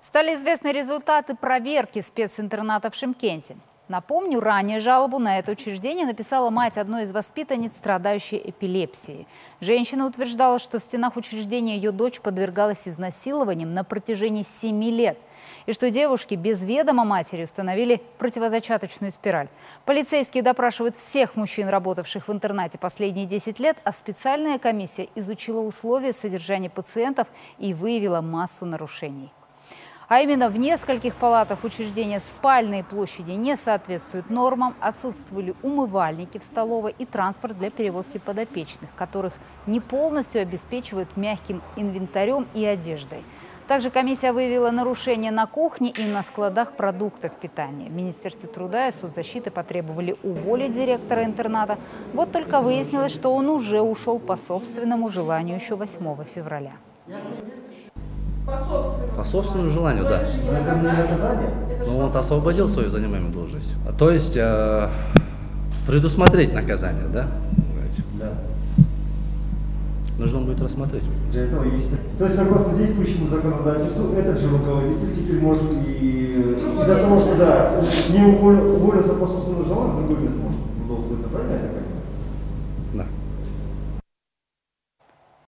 Стали известны результаты проверки специнтерната в Шымкенте. Напомню, ранее жалобу на это учреждение написала мать одной из воспитанниц, страдающей эпилепсией. Женщина утверждала, что в стенах учреждения ее дочь подвергалась изнасилованиям на протяжении 7 лет. И что девушки без ведома матери установили противозачаточную спираль. Полицейские допрашивают всех мужчин, работавших в интернате последние 10 лет, а специальная комиссия изучила условия содержания пациентов и выявила массу нарушений. А именно, в нескольких палатах учреждения спальные площади не соответствуют нормам, отсутствовали умывальники в столовой и транспорт для перевозки подопечных, которых не полностью обеспечивают мягким инвентарем и одеждой. Также комиссия выявила нарушения на кухне и на складах продуктов питания. В Министерстве труда и соцзащиты потребовали уволить директора интерната. Вот только выяснилось, что он уже ушел по собственному желанию еще 8 февраля. По собственному желанию, да. Но он освободил свою занимаемую должность. То есть предусмотреть наказание, да? Да. Нужно будет рассмотреть. Для этого есть. То есть, согласно действующему законодательству, этот же руководитель теперь может и из-за того, что да, не уволился по собственному желанию, в другое место может трудоустроиться, правильно? Да.